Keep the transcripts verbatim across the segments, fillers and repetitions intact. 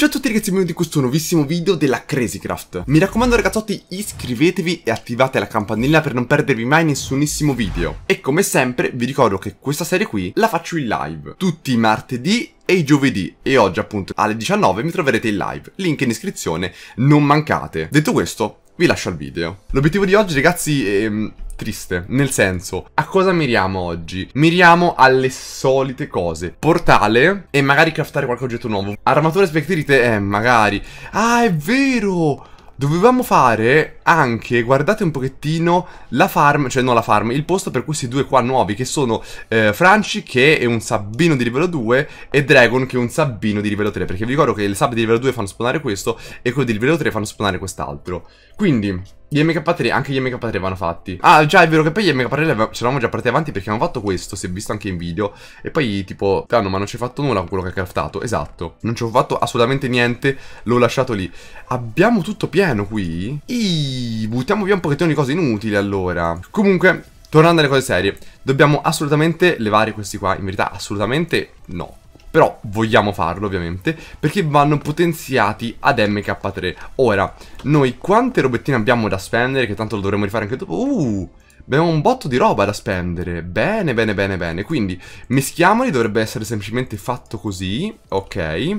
Ciao a tutti ragazzi e benvenuti in questo nuovissimo video della CrazyCraft. Mi raccomando ragazzotti, iscrivetevi e attivate la campanella per non perdervi mai nessunissimo video. E come sempre vi ricordo che questa serie qui la faccio in live tutti i martedì e i giovedì, e oggi appunto alle diciannove mi troverete in live, link in descrizione, non mancate. Detto questo, vi lascio al video. L'obiettivo di oggi ragazzi è... triste, nel senso, a cosa miriamo oggi? Miriamo alle solite cose: portale e magari craftare qualche oggetto nuovo. Armatura spectrite, eh, magari. Ah, è vero! Dovevamo fare anche, guardate un pochettino, la farm, cioè non la farm, il posto per questi due qua nuovi, che sono eh, Franci, che è un Sabino di livello due, e Dragon, che è un Sabino di livello tre, perché vi ricordo che le sub di livello due fanno spawnare questo e quello di livello tre fanno spawnare quest'altro. Quindi... gli M K tre, anche gli M K tre vanno fatti. Ah già, è vero che poi gli M K tre c'eravamo già partiti avanti, perché abbiamo fatto questo, si è visto anche in video. E poi tipo, ah no, ma non ci ho fatto nulla con quello che ha craftato. Esatto, non ci ho fatto assolutamente niente, l'ho lasciato lì. Abbiamo tutto pieno qui? Iii, buttiamo via un pochettino di cose inutili allora. Comunque, tornando alle cose serie, dobbiamo assolutamente levare questi qua. In verità assolutamente no, però vogliamo farlo ovviamente, perché vanno potenziati ad M K tre. Ora, noi quante robettine abbiamo da spendere, che tanto lo dovremmo rifare anche dopo. Uh, abbiamo un botto di roba da spendere. Bene, bene, bene, bene. Quindi mischiamoli, dovrebbe essere semplicemente fatto così. Ok.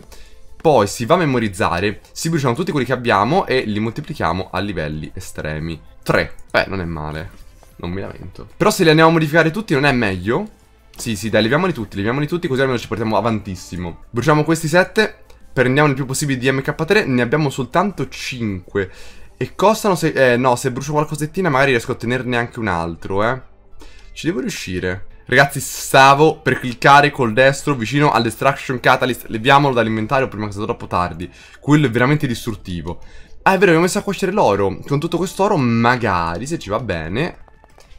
Poi si va a memorizzare, si bruciano tutti quelli che abbiamo e li moltiplichiamo a livelli estremi. tre. Beh, non è male, non mi lamento. Però se li andiamo a modificare tutti non è meglio? Sì, sì, dai, leviamoli tutti, leviamoli tutti, così almeno ci portiamo avantissimo. Bruciamo questi sette, prendiamo il più possibile di M K tre, ne abbiamo soltanto cinque. E costano, se, eh, no, se brucio qualcosettina magari riesco a ottenerne anche un altro, eh. Ci devo riuscire. Ragazzi, stavo per cliccare col destro vicino all'Extraction Catalyst, leviamolo dall'inventario prima che sia troppo tardi. Quello è veramente distruttivo. Ah, è vero, abbiamo messo a cuocere l'oro. Con tutto quest'oro magari, se ci va bene...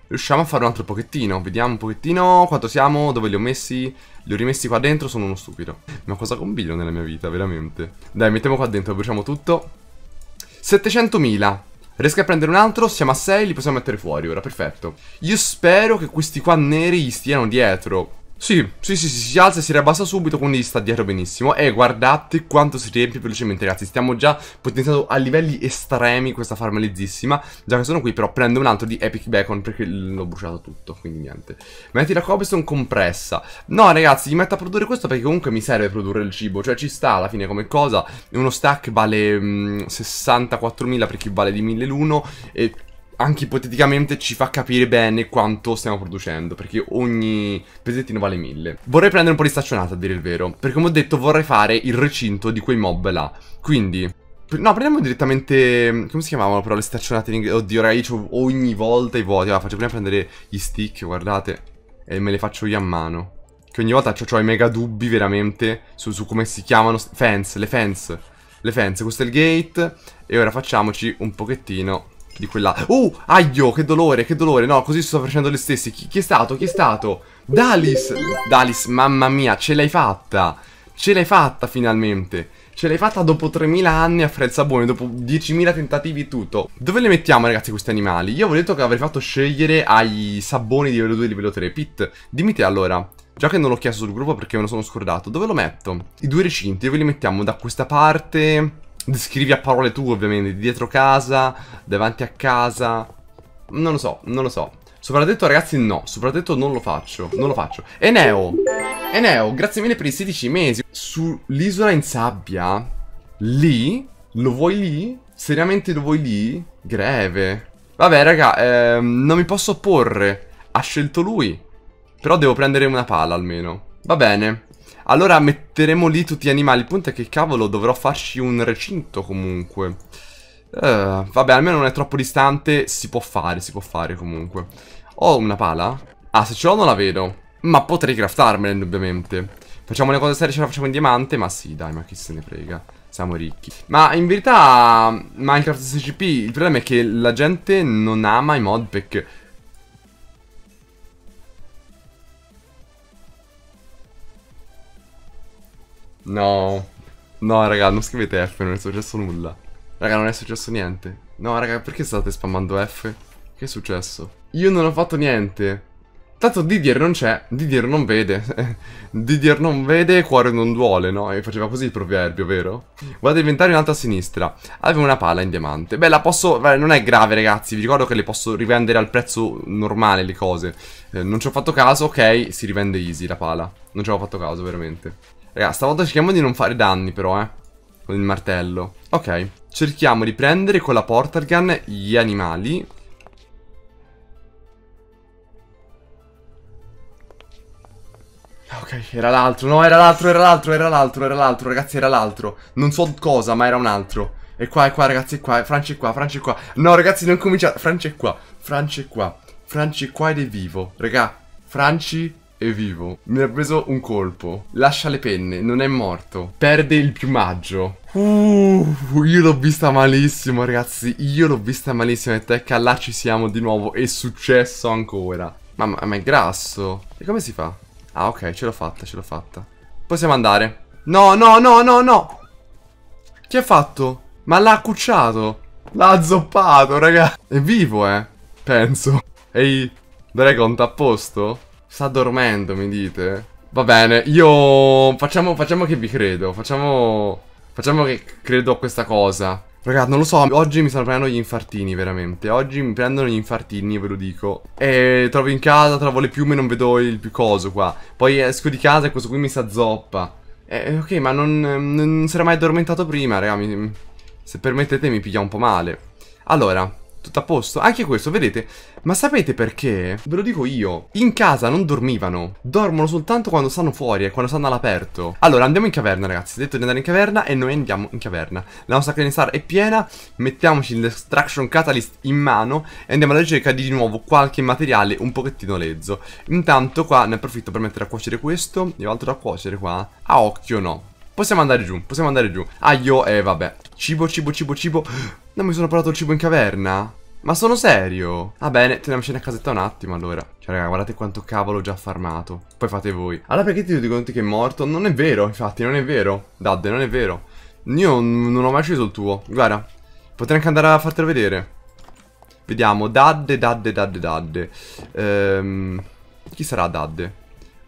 riusciamo a fare un altro pochettino. Vediamo un pochettino quanto siamo, dove li ho messi. Li ho rimessi qua dentro, sono uno stupido. Ma cosa combino nella mia vita, veramente. Dai, mettiamo qua dentro, bruciamo tutto. settecentomila. Riesco a prendere un altro, siamo a sei, li possiamo mettere fuori ora, perfetto. Io spero che questi qua neri gli stiano dietro. Sì, sì, sì, sì, si alza e si riabbassa subito, quindi sta dietro benissimo. E guardate quanto si riempie velocemente, ragazzi. Stiamo già potenziando a livelli estremi questa farm lezzissima. Già che sono qui, però prendo un altro di Epic Bacon, perché l'ho bruciato tutto, quindi niente. Metti la cobblestone compressa. No, ragazzi, mi metto a produrre questo perché comunque mi serve produrre il cibo. Cioè ci sta alla fine come cosa. Uno stack vale mh, sessantaquattromila per chi vale di mille l'uno. E... anche ipoteticamente ci fa capire bene quanto stiamo producendo, perché ogni pesettino vale mille. Vorrei prendere un po' di staccionata a dire il vero, perché come ho detto vorrei fare il recinto di quei mob là. Quindi... no, prendiamo direttamente... come si chiamavano però le staccionate in inglese? Oddio ragazzi, ogni volta i vuoti. Allora, faccio prima prendere gli stick, guardate, e me le faccio io a mano, che ogni volta ho i mega dubbi veramente su, su come si chiamano. Fence, le fence. Le fence, questo è il gate. E ora facciamoci un pochettino... di quella... Uh, aglio, che dolore, che dolore. No, così sto facendo le stesse. Chi, chi è stato? Chi è stato? Dalis. Dalis, mamma mia, ce l'hai fatta. Ce l'hai fatta finalmente. Ce l'hai fatta dopo tremila anni a Frelsabone, dopo diecimila tentativi e tutto. Dove le mettiamo ragazzi questi animali? Io avevo detto che avrei fatto scegliere ai saboni di livello due e livello tre. Pit, dimmi te allora, già che non l'ho chiesto sul gruppo perché me lo sono scordato, dove lo metto? I due recinti, dove li mettiamo? Da questa parte... descrivi a parole tu ovviamente, dietro casa, davanti a casa. Non lo so, non lo so. Soprattutto ragazzi no, soprattutto non lo faccio, non lo faccio. Eneo, Eneo, grazie mille per i sedici mesi. Sull'isola in sabbia, lì, lo vuoi lì? Seriamente lo vuoi lì? Greve. Vabbè raga, ehm, non mi posso opporre, ha scelto lui. Però devo prendere una pala almeno. Va bene. Allora metteremo lì tutti gli animali. Il punto è che cavolo dovrò farci un recinto comunque. uh, Vabbè, almeno non è troppo distante. Si può fare, si può fare comunque. Ho una pala? Ah, se ce l'ho non la vedo, ma potrei craftarmela indubbiamente. Facciamo le cose serie, ce la facciamo in diamante. Ma sì, dai, ma chi se ne frega, siamo ricchi. Ma in verità Minecraft S C P, il problema è che la gente non ama i mod pack. No, no raga, non scrivete F, non è successo nulla. Raga, non è successo niente. No raga, perché state spammando F? Che è successo? Io non ho fatto niente. Tanto Didier non c'è, Didier non vede. Didier non vede, cuore non duole, no? E faceva così il proverbio, vero? Guarda l'inventario in alto a sinistra. Avevo una pala in diamante. Beh, la posso... Beh, non è grave, ragazzi. Vi ricordo che le posso rivendere al prezzo normale, le cose. Eh, non ci ho fatto caso, ok. Si rivende easy la pala. Non ci avevo fatto caso, veramente. Ragazzi, stavolta cerchiamo di non fare danni, però, eh. Con il martello. Ok. Cerchiamo di prendere con la porter gun gli animali. Ok, era l'altro, no, era l'altro, era l'altro, era l'altro, era l'altro, ragazzi, era l'altro. Non so cosa, ma era un altro. E qua, e qua, ragazzi, è qua, Franci è qua, Franci è qua. No, ragazzi, non cominciate, Franci è qua, Franci è qua, Franci è qua ed è vivo. Raga, Franci è vivo. Mi ha preso un colpo. Lascia le penne, non è morto. Perde il piumaggio. Uh, io l'ho vista malissimo, ragazzi. Io l'ho vista malissimo. E tecca, là ci siamo di nuovo. È successo ancora. Ma, ma, ma è grasso. E come si fa? Ah, ok, ce l'ho fatta, ce l'ho fatta. Possiamo andare. No, no, no, no, no. Che ha fatto? Ma l'ha accucciato. L'ha zoppato, raga. È vivo, eh, penso. Ehi, Dragon, t'ha a posto? Sta dormendo, mi dite? Va bene, io... Facciamo, facciamo che vi credo. Facciamo... Facciamo che credo a questa cosa. Raga, non lo so, oggi mi stanno prendendo gli infartini, veramente. Oggi mi prendono gli infartini, ve lo dico. E trovo in casa, trovo le piume, non vedo il più coso qua. Poi esco di casa e questo qui mi sta zoppa. E, ok, ma non, non si era mai addormentato prima, raga. Mi, se permettete mi piglia un po' male. Allora, tutto a posto? Anche questo, vedete? Ma sapete perché? Ve lo dico io. In casa non dormivano. Dormono soltanto quando stanno fuori e quando stanno all'aperto. Allora, andiamo in caverna, ragazzi. Detto di andare in caverna e noi andiamo in caverna. La nostra credenziale è piena. Mettiamoci l'Extraction Catalyst in mano e andiamo alla ricerca di, di nuovo qualche materiale un pochettino lezzo. Intanto qua ne approfitto per mettere a cuocere questo. Io ho altro da cuocere qua. A occhio no. Possiamo andare giù, possiamo andare giù. Ah, io, eh, vabbè. Cibo, cibo, cibo, cibo. Non mi sono portato il cibo in caverna. Ma sono serio? Va bene, teniamocene a casetta un attimo allora. Cioè, raga, guardate quanto cavolo ho già farmato. Poi fate voi. Allora perché ti dico che è morto? Non è vero, infatti, non è vero. Dadde, non è vero. Io non ho mai ucciso il tuo. Guarda, potrei anche andare a fartelo vedere. Vediamo, Dadde, Dadde, Dadde, Dadde. Ehm, chi sarà Dadde?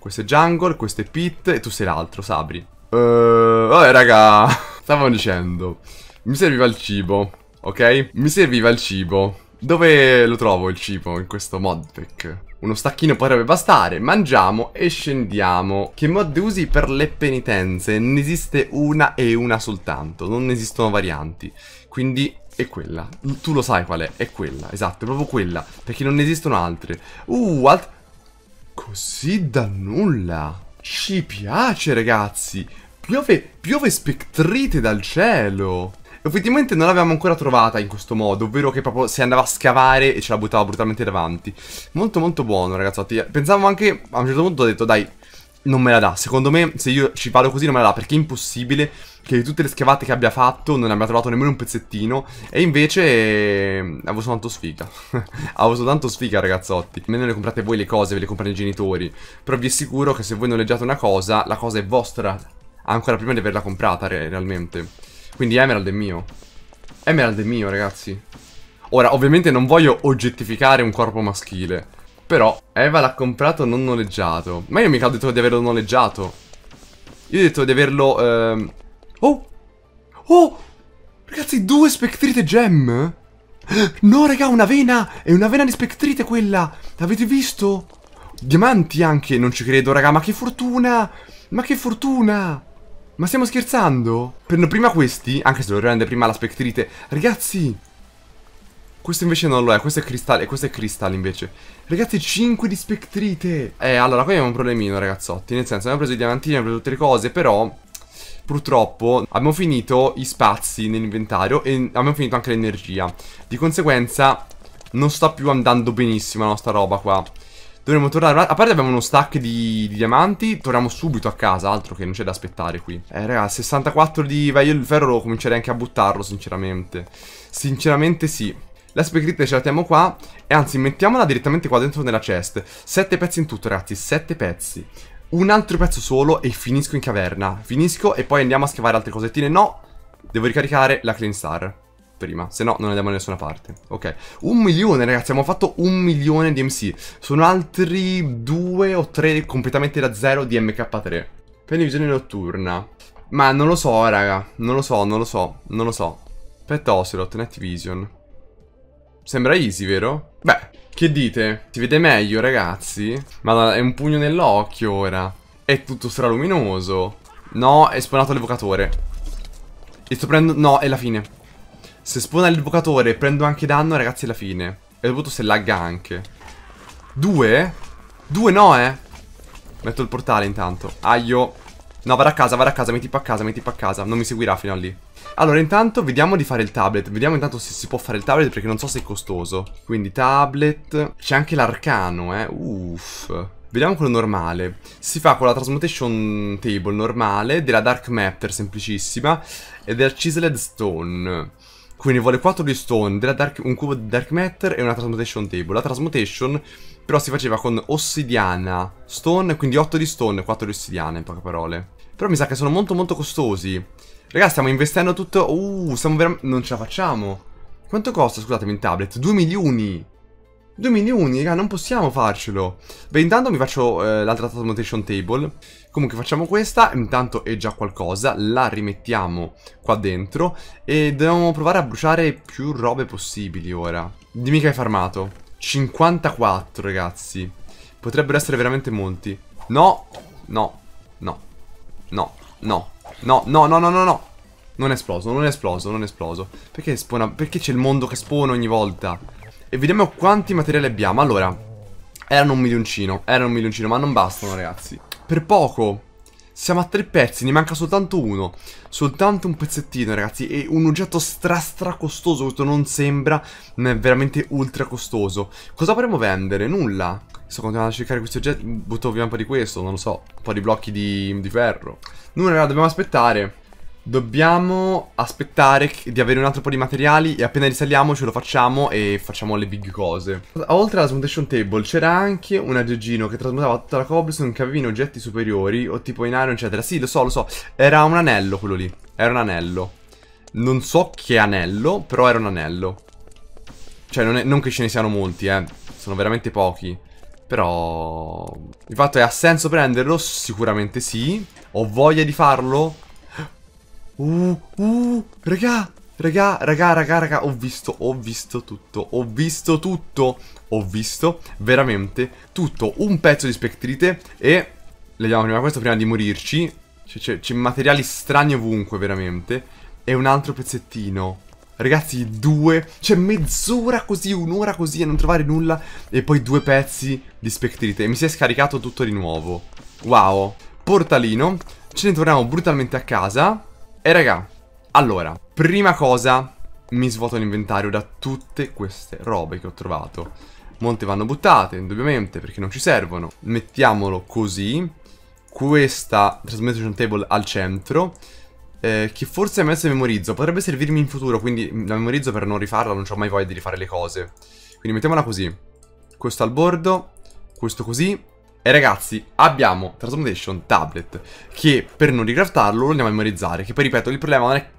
Questo è Jungle, questo è Pit e tu sei l'altro, Sabri. Ehm, vabbè, raga, stavo dicendo. Mi serviva il cibo, ok? Mi serviva il cibo. Dove lo trovo il cibo in questo modpack? Uno stacchino potrebbe bastare. Mangiamo e scendiamo. Che mod usi per le penitenze? Ne esiste una e una soltanto. Non esistono varianti. Quindi è quella. Tu lo sai qual è. È quella, esatto, è proprio quella. Perché non ne esistono altre. Uh, alt... Così da nulla. Ci piace, ragazzi. Piove, piove spectrite dal cielo. Effettivamente non l'avevamo ancora trovata in questo modo, ovvero che proprio si andava a scavare e ce la buttava brutalmente davanti. Molto molto buono, ragazzotti. Pensavo anche, a un certo punto ho detto, dai, non me la dà. Secondo me, se io ci vado così non me la dà, perché è impossibile che di tutte le scavate che abbia fatto non abbia trovato nemmeno un pezzettino. E invece eh, avevo soltanto sfiga. Avevo soltanto sfiga, ragazzotti. Almeno le comprate voi le cose, ve le comprano i genitori. Però vi assicuro che se voi noleggiate una cosa, la cosa è vostra ancora prima di averla comprata re realmente. Quindi Emerald è mio. Emerald è mio, ragazzi. Ora, ovviamente non voglio oggettificare un corpo maschile. Però Eva l'ha comprato non noleggiato. Ma io mica ho detto di averlo noleggiato. Io ho detto di averlo... Ehm... Oh! Oh! Ragazzi, due Dispeccrite gem? No, raga, una vena! È una vena di Dispeccrite quella! L'avete visto? Diamanti anche, non ci credo, raga. Ma che fortuna! Ma che fortuna! Ma stiamo scherzando? Prendo prima questi, anche se lo rende prima la Dispeccrite. Ragazzi, questo invece non lo è, questo è cristallo e questo è cristallo invece. Ragazzi, cinque di Dispeccrite. Eh, allora, qui abbiamo un problemino, ragazzotti. Nel senso, abbiamo preso i diamantini, abbiamo preso tutte le cose, però purtroppo abbiamo finito i spazi nell'inventario e abbiamo finito anche l'energia. Di conseguenza non sta più andando benissimo la nostra roba qua. Dovremmo tornare, a parte abbiamo uno stack di, di diamanti, torniamo subito a casa, altro che non c'è da aspettare qui. Eh raga, sessantaquattro di vaglio il ferro lo comincerei anche a buttarlo sinceramente. Sinceramente sì. La Dispeccrite ce la teniamo qua e anzi mettiamola direttamente qua dentro nella chest. Sette pezzi in tutto, ragazzi, sette pezzi. Un altro pezzo solo e finisco in caverna. Finisco e poi andiamo a scavare altre cosettine. No, devo ricaricare la Clean Star. prima, se no non andiamo da nessuna parte. Ok, un milione ragazzi, abbiamo fatto un milione di M C. Sono altri due o tre completamente da zero di M K tre. Pianificazione notturna. Ma non lo so raga, non lo so, non lo so, non lo so. Aspetta Ocelot, Netvision. Sembra easy, vero? Beh, che dite? Si vede meglio ragazzi? Ma è un pugno nell'occhio ora. È tutto straluminoso. No, è spawnato l'evocatore. E sto prendendo... no, è la fine. Se spawna l'evocatore prendo anche danno, ragazzi, è la fine. E dopo se lagga anche. Due? Due no, eh. Metto il portale intanto. Aio. No, vado a casa, vado a casa, mi tipo a casa, mi tipo a casa. Non mi seguirà fino a lì. Allora, intanto vediamo di fare il tablet. Vediamo intanto se si può fare il tablet, perché non so se è costoso. Quindi tablet. C'è anche l'arcano, eh. Uff. Vediamo quello normale. Si fa con la Transmutation Table normale, della Dark Matter semplicissima e del Chiseled Stone. Quindi vuole quattro di stone, della dark, un cubo di Dark Matter e una Transmutation Table. La Transmutation però si faceva con ossidiana, stone, quindi otto di stone, quattro di ossidiana in poche parole. Però mi sa che sono molto molto costosi. Ragazzi, stiamo investendo tutto... Uh, stiamo veramente... non ce la facciamo. Quanto costa, scusatemi, in tablet? due milioni! due milioni, raga, non possiamo farcelo. Beh, intanto mi faccio eh, l'altra Transmutation Table. Comunque facciamo questa, intanto è già qualcosa. La rimettiamo qua dentro. E dobbiamo provare a bruciare più robe possibili ora. Dimmi che hai farmato. cinquantaquattro, ragazzi. Potrebbero essere veramente molti. No, no, no, no, no, no, no, no, no, no, no. Non è esploso, non è esploso, non è esploso. Perché spona? Perché c'è il mondo che spona ogni volta? E vediamo quanti materiali abbiamo. Allora, erano un milioncino, erano un milioncino, ma non bastano ragazzi. Per poco, siamo a tre pezzi, ne manca soltanto uno. Soltanto un pezzettino ragazzi, e un oggetto stra stra costoso, questo non sembra, ma è veramente ultra costoso. Cosa potremmo vendere? Nulla. Sto continuando a cercare questi oggetti, butto via un po' di questo, non lo so. Un po' di blocchi di, di ferro. Nulla ragazzi, dobbiamo aspettare. Dobbiamo aspettare di avere un altro po' di materiali e appena risaliamo ce lo facciamo e facciamo le big cose. Oltre alla Transmutation Table c'era anche un aggeggino che trasmutava tutta la cobblestone che aveva in oggetti superiori o tipo in iron eccetera. Sì, lo so, lo so, era un anello quello lì, era un anello. Non so che anello, però era un anello. Cioè non, è, non che ce ne siano molti, eh, sono veramente pochi. Però... il fatto è, ha senso prenderlo? Sicuramente sì. Ho voglia di farlo? Uh, uh, raga, raga, raga, raga, raga, ho visto, ho visto tutto, ho visto tutto, ho visto veramente tutto. Un pezzo di spectrite e leggiamo prima questo prima di morirci. C'è materiali strani ovunque, veramente. E un altro pezzettino. Ragazzi, due, cioè mezz'ora così, un'ora così a non trovare nulla. E poi due pezzi di spectrite. E mi si è scaricato tutto di nuovo. Wow, portalino. Ce ne torniamo brutalmente a casa. E raga, allora, prima cosa, mi svuoto l'inventario da tutte queste robe che ho trovato. Molte vanno buttate, indubbiamente, perché non ci servono. Mettiamolo così. Questa Transmutation Table al centro, eh, che forse è messa in memorizzo. Potrebbe servirmi in futuro, quindi la memorizzo per non rifarla, non ho mai voglia di rifare le cose. Quindi mettiamola così. Questo al bordo, questo così. E ragazzi, abbiamo Transmutation Tablet, che per non ricraftarlo lo andiamo a memorizzare. Che poi ripeto, il problema non è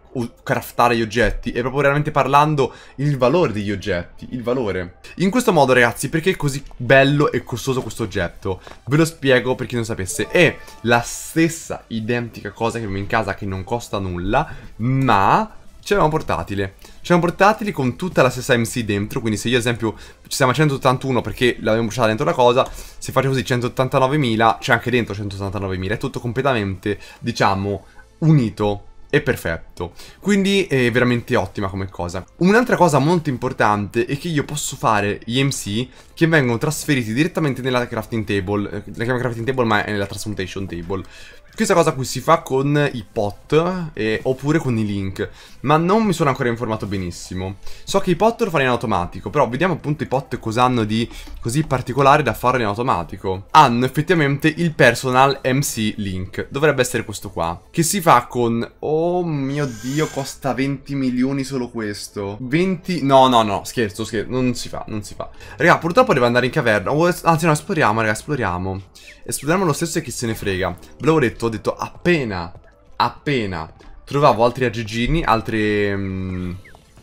craftare gli oggetti, è proprio veramente parlando il valore degli oggetti, il valore. In questo modo ragazzi, perché è così bello e costoso questo oggetto? Ve lo spiego per chi non sapesse. È la stessa identica cosa che abbiamo in casa, che non costa nulla, ma... ce l'abbiamo portatile. C'è un portatile con tutta la stessa M C dentro. Quindi se io ad esempio ci siamo a centottantuno perché l'avevo bruciata dentro la cosa, se faccio così centottantanovemila, c'è anche dentro centottantanovemila. È tutto completamente, diciamo, unito e perfetto. Quindi è veramente ottima come cosa. Un'altra cosa molto importante è che io posso fare gli M C che vengono trasferiti direttamente nella crafting table. La chiamo crafting table ma è nella Transmutation Table. Questa cosa qui si fa con i pot e, oppure con i link, ma non mi sono ancora informato benissimo. So che i pot lo fanno in automatico, però vediamo appunto i pot cosa hanno di così particolare da farlo in automatico. Hanno effettivamente il Personal M C link, dovrebbe essere questo qua, che si fa con... oh mio Dio, costa venti milioni solo questo. venti... no no no, scherzo scherzo, non si fa, non si fa. Raga, purtroppo deve andare in caverna, oh, anzi no, esploriamo raga, esploriamo. Esploriamo lo stesso e chi se ne frega. Ve l'avevo detto. Ho detto appena, appena trovavo altri aggeggini, altre, mh,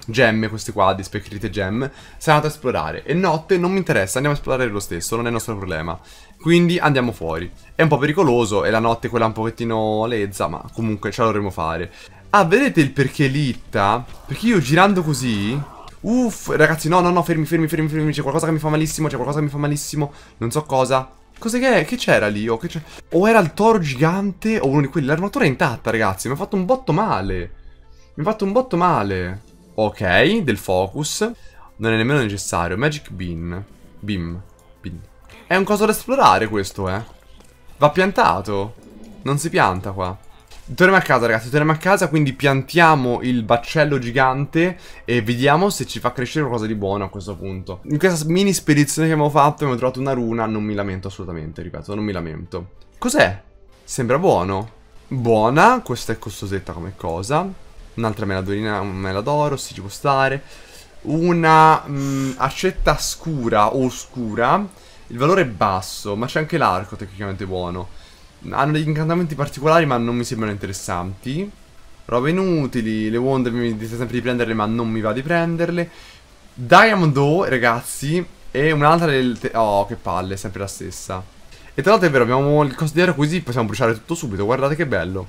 gemme, queste qua, Dispeccrite gem, sono andato a esplorare. E notte non mi interessa, andiamo a esplorare lo stesso, non è il nostro problema. Quindi andiamo fuori. È un po' pericoloso, è la notte quella un pochettino lezza, ma comunque ce la dovremo fare. Ah, vedete il perché litta? Perché io girando così... Uff, ragazzi, no, no, no, fermi, fermi, fermi, fermi, c'è qualcosa che mi fa malissimo, c'è qualcosa che mi fa malissimo, non so cosa. Cos'è che è? Che c'era lì? O, che o era il toro gigante o uno di quelli. L'armatura è intatta, ragazzi, mi ha fatto un botto male. Mi ha fatto un botto male. Ok, del focus. Non è nemmeno necessario. Magic Bean. Beam. Bean. È un coso da esplorare questo, eh. Va piantato. Non si pianta qua. Torniamo a casa, ragazzi, torniamo a casa, quindi piantiamo il baccello gigante e vediamo se ci fa crescere qualcosa di buono a questo punto. In questa mini spedizione che abbiamo fatto abbiamo trovato una runa, non mi lamento assolutamente, ripeto, non mi lamento. Cos'è? Sembra buono. Buona, questa è costosetta come cosa. Un'altra meladorina, un meladoro, sì, ci può stare. Una mh, accetta scura o oscura. Il valore è basso, ma c'è anche l'arco tecnicamente buono. Hanno degli incantamenti particolari ma non mi sembrano interessanti. Robe inutili. Le wand mi dite sempre di prenderle ma non mi va di prenderle. Diamond O, ragazzi. E un'altra del... Oh, che palle, è sempre la stessa. E tra l'altro è vero, abbiamo il coso dietro così possiamo bruciare tutto subito. Guardate che bello.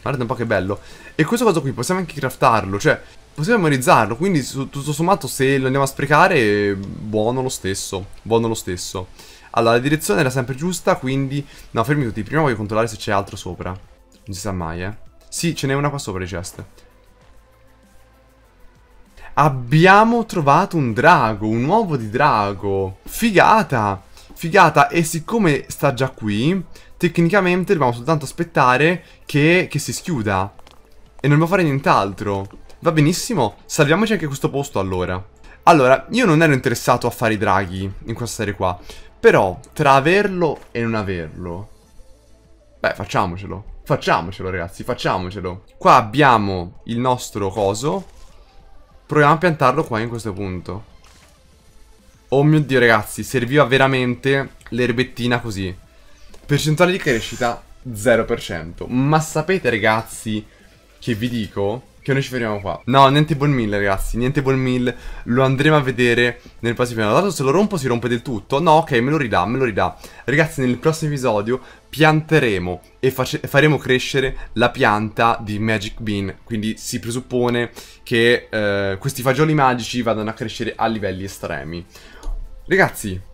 Guardate un po' che bello. E questo coso qui possiamo anche craftarlo, cioè possiamo memorizzarlo. Quindi su, tutto sommato se lo andiamo a sprecare, buono lo stesso. Buono lo stesso. Allora, la direzione era sempre giusta, quindi... No, fermi tutti. Prima voglio controllare se c'è altro sopra. Non si sa mai, eh. Sì, ce n'è una qua sopra, le ceste. Abbiamo trovato un drago, un uovo di drago. Figata! Figata, e siccome sta già qui, tecnicamente dobbiamo soltanto aspettare che, che si schiuda. E non dobbiamo fare nient'altro. Va benissimo, salviamoci anche questo posto, allora. Allora, io non ero interessato a fare i draghi in questa serie qua. Però, tra averlo e non averlo... Beh, facciamocelo. Facciamocelo, ragazzi, facciamocelo. Qua abbiamo il nostro coso. Proviamo a piantarlo qua in questo punto. Oh mio Dio, ragazzi, serviva veramente l'erbettina così. Percentuale di crescita, zero per cento. Ma sapete, ragazzi, che vi dico... Che noi ci fermiamo qua. No, niente ball mill, ragazzi. Niente ball mill. Lo andremo a vedere nel prossimo episodio. Tanto se lo rompo si rompe del tutto. No, ok, me lo ridà, me lo ridà. Ragazzi, nel prossimo episodio pianteremo e faremo crescere la pianta di Magic Bean. Quindi si presuppone che eh, questi fagioli magici vadano a crescere a livelli estremi. Ragazzi,